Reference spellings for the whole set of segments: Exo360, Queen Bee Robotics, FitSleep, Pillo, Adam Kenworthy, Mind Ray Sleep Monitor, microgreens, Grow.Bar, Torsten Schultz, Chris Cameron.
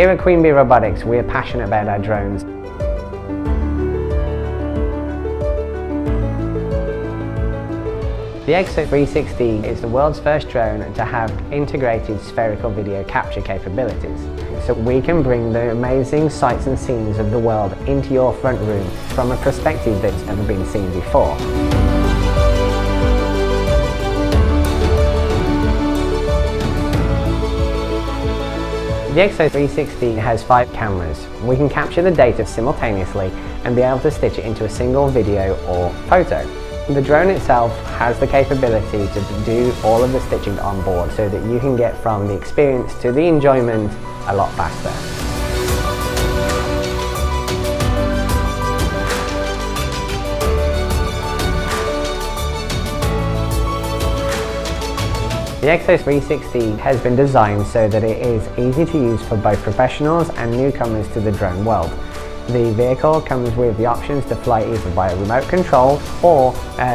Here at Queen Bee Robotics, we are passionate about our drones. The Exo360 is the world's first drone to have integrated spherical video capture capabilities. So we can bring the amazing sights and scenes of the world into your front room from a perspective that's never been seen before. The Exo360 has 5 cameras. We can capture the data simultaneously and be able to stitch it into a single video or photo. The drone itself has the capability to do all of the stitching on board so that you can get from the experience to the enjoyment a lot faster. The Exo360 has been designed so that it is easy to use for both professionals and newcomers to the drone world. The vehicle comes with the options to fly either via remote control or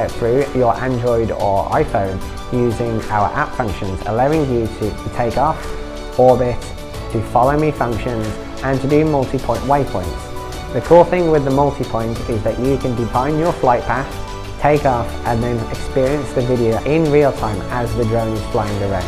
through your Android or iPhone using our app functions, allowing you to take off, orbit, to follow me functions and to do multi-point waypoints. The cool thing with the multi-point is that you can define your flight path, take off and then experience the video in real time as the drone is flying around.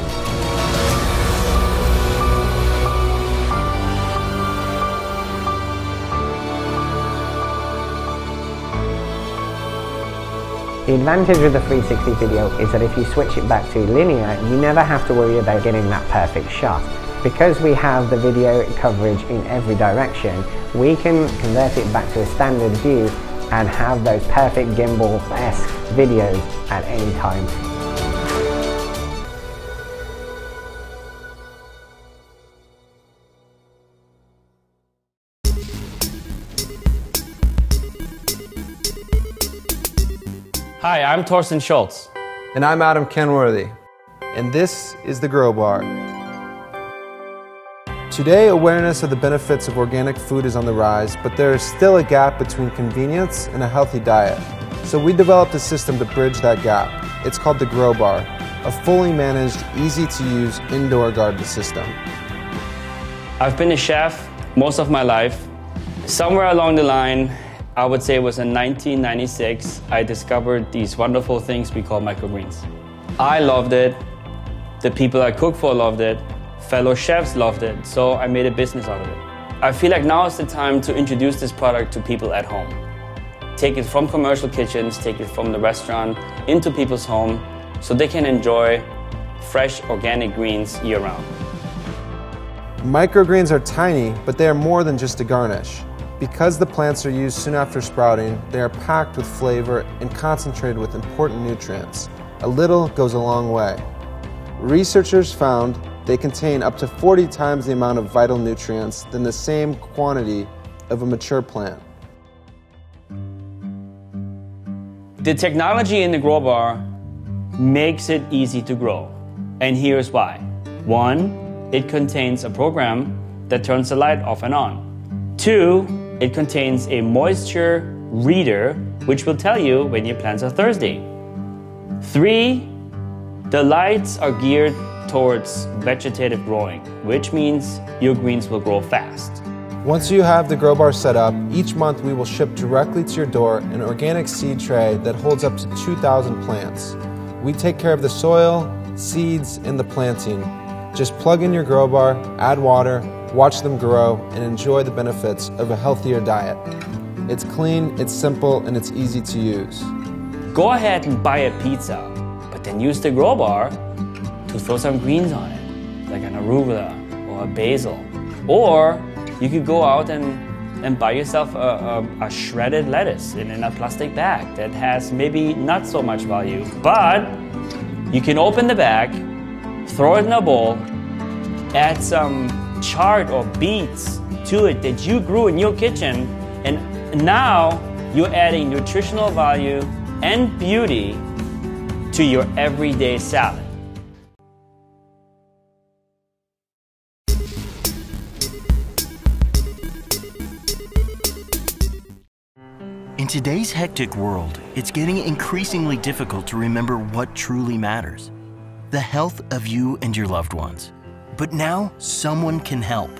The advantage of the 360 video is that if you switch it back to linear, you never have to worry about getting that perfect shot. Because we have the video coverage in every direction, we can convert it back to a standard view and have those perfect gimbal-esque videos at any time. Hi, I'm Torsten Schultz. And I'm Adam Kenworthy. And this is the Grow.Bar. Today, awareness of the benefits of organic food is on the rise, but there is still a gap between convenience and a healthy diet. So we developed a system to bridge that gap. It's called the Grow.Bar, a fully managed, easy-to-use indoor garden system. I've been a chef most of my life. Somewhere along the line, I would say it was in 1996, I discovered these wonderful things we call microgreens. I loved it, the people I cook for loved it, fellow chefs loved it, so I made a business out of it. I feel like now is the time to introduce this product to people at home. Take it from commercial kitchens, take it from the restaurant, into people's home, so they can enjoy fresh organic greens year-round. Microgreens are tiny, but they are more than just a garnish. Because the plants are used soon after sprouting, they are packed with flavor and concentrated with important nutrients. A little goes a long way. Researchers found they contain up to 40 times the amount of vital nutrients than the same quantity of a mature plant. The technology in the Grow.Bar makes it easy to grow, and here's why. 1, it contains a program that turns the light off and on. 2, it contains a moisture reader, which will tell you when your plants are thirsty. 3, the lights are geared towards vegetative growing, which means your greens will grow fast. Once you have the Grow.Bar set up, each month we will ship directly to your door an organic seed tray that holds up to 2,000 plants. We take care of the soil, seeds, and the planting. Just plug in your Grow.Bar, add water, watch them grow, and enjoy the benefits of a healthier diet. It's clean, it's simple, and it's easy to use. Go ahead and buy a pizza, but then use the Grow.Bar to throw some greens on it, like an arugula or a basil. Or you could go out and buy yourself a shredded lettuce in a plastic bag that has maybe not so much value, but you can open the bag, throw it in a bowl, add some chard or beets to it that you grew in your kitchen, and now you're adding nutritional value and beauty to your everyday salad. In today's hectic world, it's getting increasingly difficult to remember what truly matters: the health of you and your loved ones. But now, someone can help.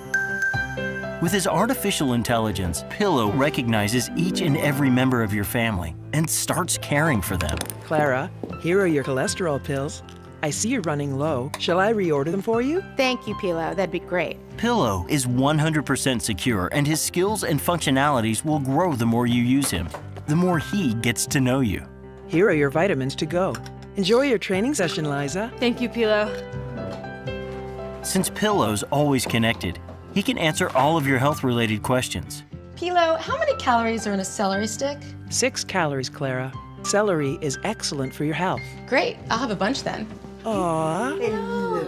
With his artificial intelligence, Pillo recognizes each and every member of your family and starts caring for them. Clara, here are your cholesterol pills. I see you're running low. Shall I reorder them for you? Thank you, Pillo. That'd be great. Pillo is 100% secure, and his skills and functionalities will grow the more you use him, the more he gets to know you. Here are your vitamins to go. Enjoy your training session, Liza. Thank you, Pillo. Since Pillo's always connected, he can answer all of your health-related questions. Pillo, how many calories are in a celery stick? 6 calories, Clara. Celery is excellent for your health. Great. I'll have a bunch then. Aww. Hello,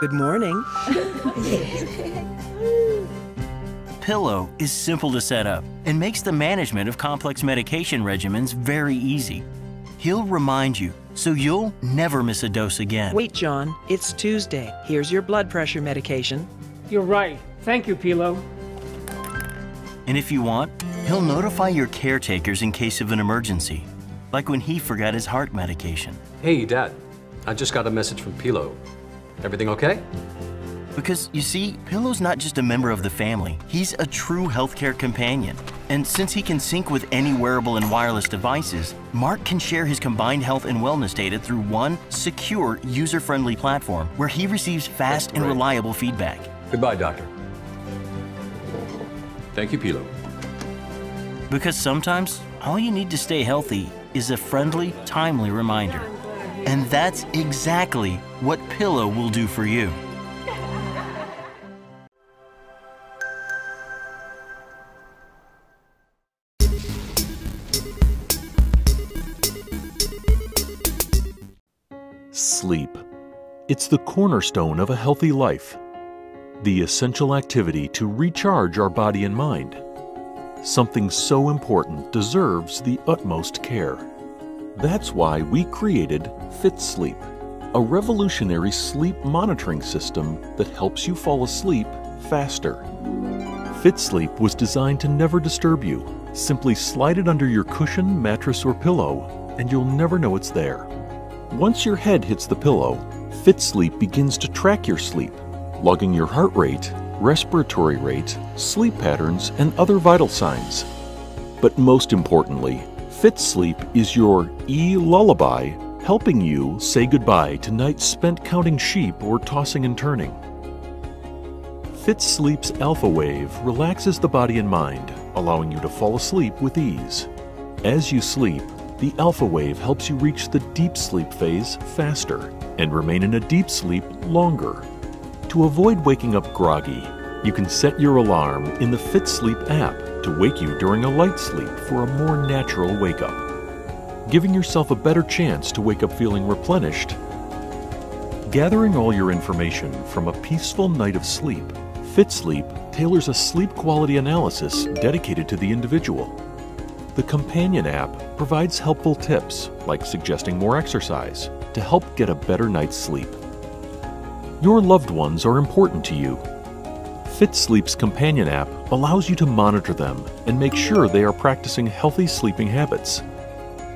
good morning. Pillo is simple to set up and makes the management of complex medication regimens very easy. He'll remind you, so you'll never miss a dose again. Wait, John, it's Tuesday. Here's your blood pressure medication. You're right. Thank you, Pillo. And if you want, he'll notify your caretakers in case of an emergency, like when he forgot his heart medication. Hey, Dad, I just got a message from Pillo. Everything okay? Because, you see, Pillo's not just a member of the family. He's a true healthcare companion. And since he can sync with any wearable and wireless devices, Mark can share his combined health and wellness data through one secure, user-friendly platform where he receives fast and reliable feedback. Goodbye, Doctor. Thank you, Pillo. Because sometimes, all you need to stay healthy is a friendly, timely reminder. And that's exactly what Pillo will do for you. Sleep. It's the cornerstone of a healthy life, the essential activity to recharge our body and mind. Something so important deserves the utmost care. That's why we created FitSleep, a revolutionary sleep monitoring system that helps you fall asleep faster. FitSleep was designed to never disturb you. Simply slide it under your cushion, mattress, or pillow, and you'll never know it's there. Once your head hits the pillow, FitSleep begins to track your sleep, logging your heart rate, respiratory rate, sleep patterns, and other vital signs. But most importantly, FitSleep is your e-lullaby, helping you say goodbye to nights spent counting sheep or tossing and turning. FitSleep's alpha wave relaxes the body and mind, allowing you to fall asleep with ease. As you sleep, the alpha wave helps you reach the deep sleep phase faster and remain in a deep sleep longer. To avoid waking up groggy, you can set your alarm in the FitSleep app to wake you during a light sleep for a more natural wake-up, giving yourself a better chance to wake up feeling replenished. Gathering all your information from a peaceful night of sleep, FitSleep tailors a sleep quality analysis dedicated to the individual. The companion app provides helpful tips, like suggesting more exercise, to help get a better night's sleep. Your loved ones are important to you. FitSleep's companion app allows you to monitor them and make sure they are practicing healthy sleeping habits.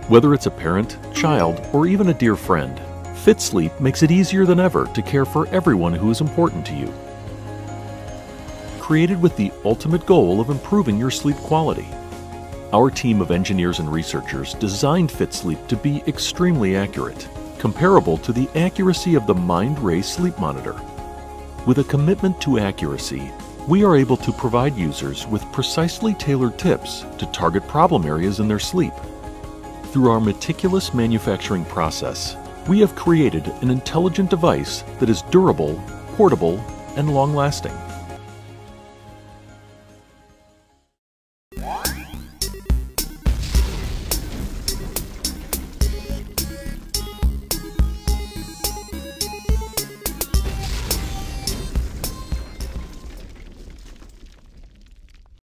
Whether it's a parent, child, or even a dear friend, FitSleep makes it easier than ever to care for everyone who is important to you. Created with the ultimate goal of improving your sleep quality, our team of engineers and researchers designed FitSleep to be extremely accurate, comparable to the accuracy of the Mind Ray Sleep Monitor. With a commitment to accuracy, we are able to provide users with precisely tailored tips to target problem areas in their sleep. Through our meticulous manufacturing process, we have created an intelligent device that is durable, portable, and long-lasting.